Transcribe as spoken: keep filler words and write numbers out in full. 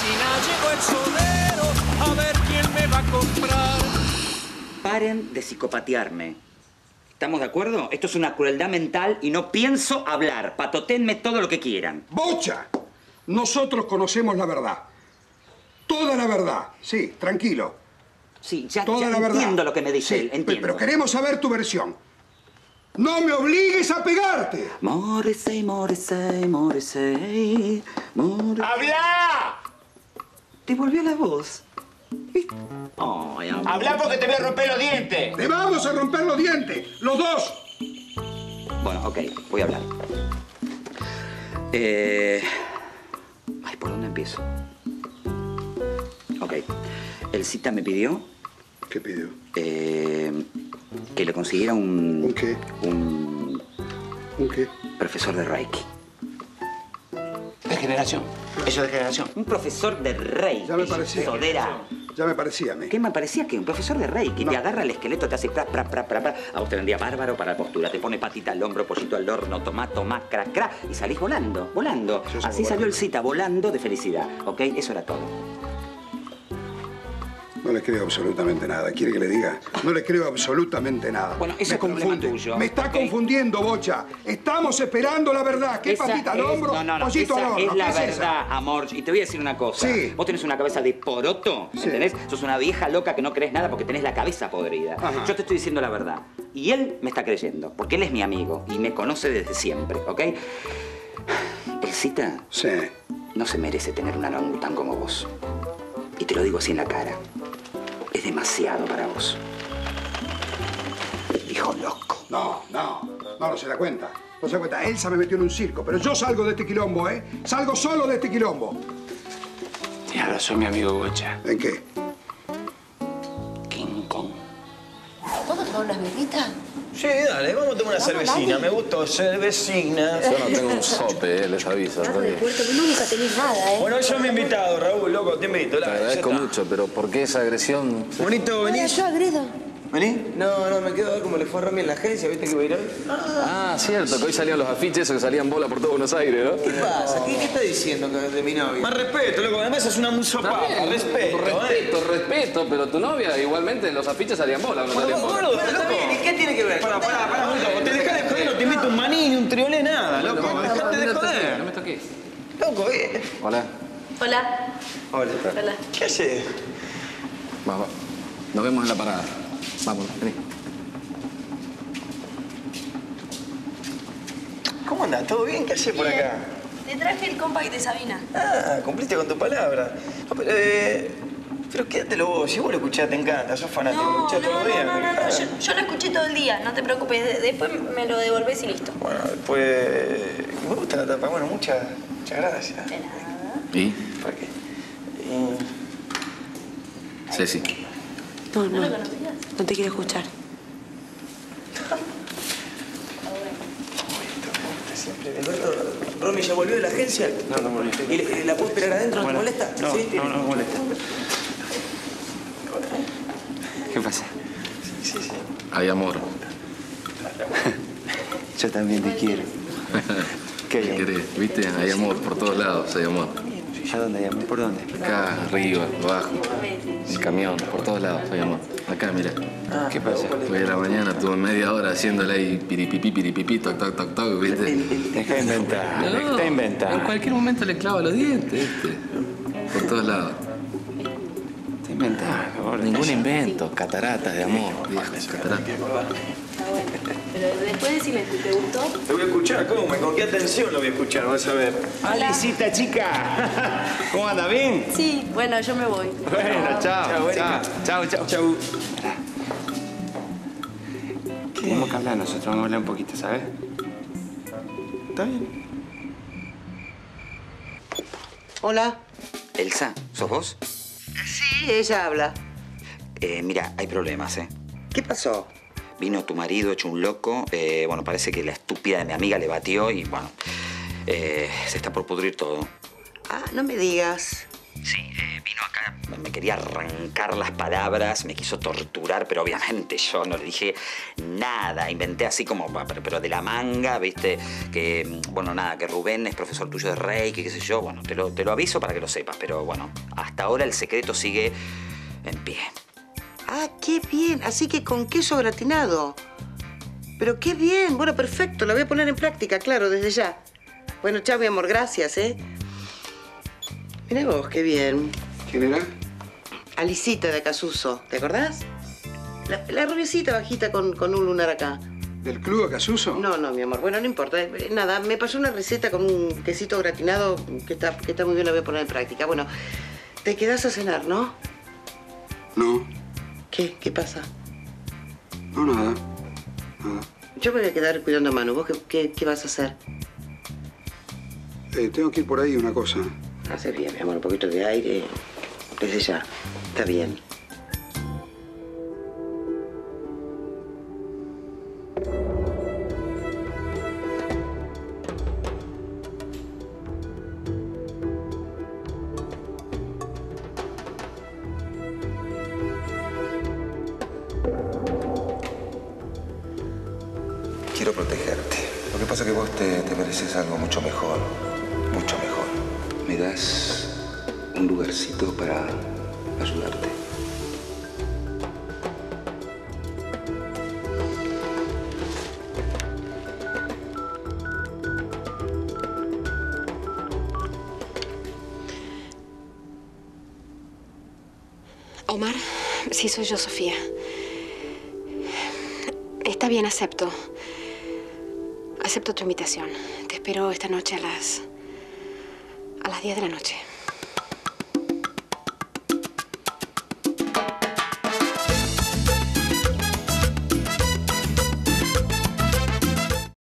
vecina llegó el sonero, a ver quién me va a comprar. Paren de psicopatearme. ¿Estamos de acuerdo? Esto es una crueldad mental y no pienso hablar. Patotenme todo lo que quieran. ¡Bocha! Nosotros conocemos la verdad. Toda la verdad. Sí, tranquilo. Sí, ya, Toda ya la entiendo verdad. lo que me dice sí, él, entiendo. Pero queremos saber tu versión. ¡No me obligues a pegarte! Morisei, morisei, morisei, morisei. ¡Habla! Te volvió la voz. Ay, ¡habla porque te voy a romper los dientes! ¡Te vamos a romper los dientes! ¡Los dos! Bueno, ok, voy a hablar. Eh... Ay, ¿por dónde empiezo? Ok. El cita me pidió... ¿Qué pidió? Eh... Que le consiguiera un... ¿Un qué? Un... ¿Un qué? Profesor de Reiki. ¿De generación? ¿Eso de generación? Un profesor de Reiki. Ya me parecía. Sodera. Ya me parecía a mí. ¿Qué me parecía? Que un profesor de Reiki no. Te agarra el esqueleto, te hace pra, pra, pra, pra, pra. A vos te vendría bárbaro para la postura. Te pone patita al hombro, pollito al horno, tomá, tomá, cra, cra. Y salís volando, volando. Así salió el cita, volando de felicidad. ¿Ok? Eso era todo. No le creo absolutamente nada. ¿Quiere que le diga? No le creo absolutamente nada. Bueno, eso es problema tuyo. Me está okay. confundiendo, Bocha. Estamos esperando la verdad. ¿Qué esa patita al hombro? No, no, no. Pollito esa al horno. Es la verdad, es esa? amor. Y te voy a decir una cosa. Sí. Vos tenés una cabeza de poroto, sí. ¿entendés? Sos una vieja loca que no crees nada porque tenés la cabeza podrida. Ajá. Yo te estoy diciendo la verdad. Y él me está creyendo, porque él es mi amigo y me conoce desde siempre, ¿ok? El cita sí. no se merece tener una orangután como vos. Y te lo digo así en la cara. Es demasiado para vos. Hijo loco. No, no. No, no se da cuenta. No se da cuenta. Elsa me metió en un circo. Pero yo salgo de este quilombo, ¿eh? Salgo solo de este quilombo. Tienes razón, mi amigo Bocha. ¿En qué? King Kong. ¿Vamos a tomar unas birritas? Sí, dale. Vamos a tomar una cervecina. Me gustó cervecina. Yo no tengo un sope, eh, les aviso. No, porque... Puerto, nunca tenés nada, ¿eh? Bueno, yo me he invitado, Raúl, loco. Te invito. Te agradezco mucho, pero ¿por qué esa agresión? Bonito, venís. Oye, yo agredo. ¿Venís? No, no, me quedo a ver cómo le fue a Rami en la agencia. ¿Viste que va a ir hoy? Ah, cierto, que hoy salían los afiches esos que salían bola por todo Buenos Aires, ¿no? ¿Qué pasa? ¿Qué, qué está diciendo de mi novia? Más respeto, loco. Además es una Muzzopappa. Respeto, respeto, eh. respeto. Pero tu novia igualmente en los afiches salían bola. No salían bola. Bueno, está bien. ¿Y qué tiene que ver? Pará, pará, pará. Te dejás de joder, no te invito un maní ni un triolé, nada, loco. Dejate de joder. No me toques. Loco, eh. Hola. Hola. Hola. Hola. ¿Qué haces? Vamos, nos vemos en la parada. Vamos, vení. ¿Cómo andás? ¿Todo bien? ¿Qué haces por acá? Te traje el compact de Sabina. Ah, cumpliste con tu palabra. No, pero, eh, pero quédatelo vos. Si vos lo escuchás, te encanta. Sos fanático. No, lo escuchás no, todo el día. No, no, no, no. Yo, yo lo escuché todo el día. No te preocupes. Después me lo devolvés y listo. Bueno, después... Pues, me gusta la tapa. Bueno, muchas, muchas gracias. De nada. ¿Y? ¿Para qué? Y... Ceci. No, no. No te quiero escuchar. ¿Romy ya volvió de la agencia? No, no volvió. ¿Y la puedo esperar adentro? ¿No te molesta? No, no, no me molesta. ¿Qué pasa? Sí, sí, sí. Hay amor. Yo también te quiero. ¿Qué querés? ¿Viste? Hay amor por todos lados, hay amor. ¿Ya dónde hay amor? ¿Por dónde? Acá, arriba, abajo. El camión, por todos lados, hay amor. Acá, mira. Ah, ¿qué pasa? Hoy de la mañana estuve media hora haciéndole ahí piripipi, piripipi, toc, toc, toc, toc, ¿viste? Deja de inventar, no, deja de inventar. En cualquier momento le clava los dientes, ¿viste? Por todos lados. Está inventando. Ningún invento. Cataratas de amor. Cataratas. Pero después decime, ¿te gustó? Te voy a escuchar, ¿cómo? ¿Con qué atención lo voy a escuchar? Vas a ver. Alicita, chica. ¿Cómo anda? ¿Bien? Sí, bueno, yo me voy. Bueno, chao. Chao, chao, chao. Chao. Tenemos que hablar nosotros, vamos a hablar un poquito, ¿sabes? ¿Está bien? Hola. Elsa, ¿sos vos? Sí, ella habla. Eh, mira, hay problemas, ¿eh? ¿Qué pasó? Vino tu marido hecho un loco. Eh, bueno, parece que la estúpida de mi amiga le batió y, bueno, eh, se está por pudrir todo. Ah, no me digas. Sí, eh, vino vino acá, me quería arrancar las palabras, me quiso torturar, pero obviamente yo no le dije nada. Inventé así como, pero de la manga, ¿viste? Que, bueno, nada, que Rubén es profesor tuyo de Reiki, qué sé yo. Bueno, te lo, te lo aviso para que lo sepas, pero bueno, hasta ahora el secreto sigue en pie. Ah, qué bien. Así que con queso gratinado. Pero qué bien. Bueno, perfecto. La voy a poner en práctica, claro, desde ya. Bueno, chao, mi amor. Gracias, ¿eh? Mirá vos, qué bien. ¿Quién era? Alicita de Casuso. ¿Te acordás? La, la rubiecita bajita con, con un lunar acá. ¿Del club a Casuso? No, no, mi amor. Bueno, no importa. Nada, me pasó una receta con un quesito gratinado que está, que está muy bien. La voy a poner en práctica. Bueno, te quedás a cenar, ¿no? No. ¿Qué? ¿Qué pasa? No, nada. Nada. Yo me voy a quedar cuidando a Manu. ¿Vos qué, qué, qué vas a hacer? Eh, tengo que ir por ahí una cosa. Hace bien, mi amor. Un poquito de aire. Desde ya. Está bien. Quiero protegerte. Lo que pasa es que vos te, te mereces algo mucho mejor. Mucho mejor. ¿Me das un lugarcito para ayudarte? Omar, sí, soy yo, Sofía. Está bien, acepto. Acepto tu invitación. Te espero esta noche a las... a las diez de la noche.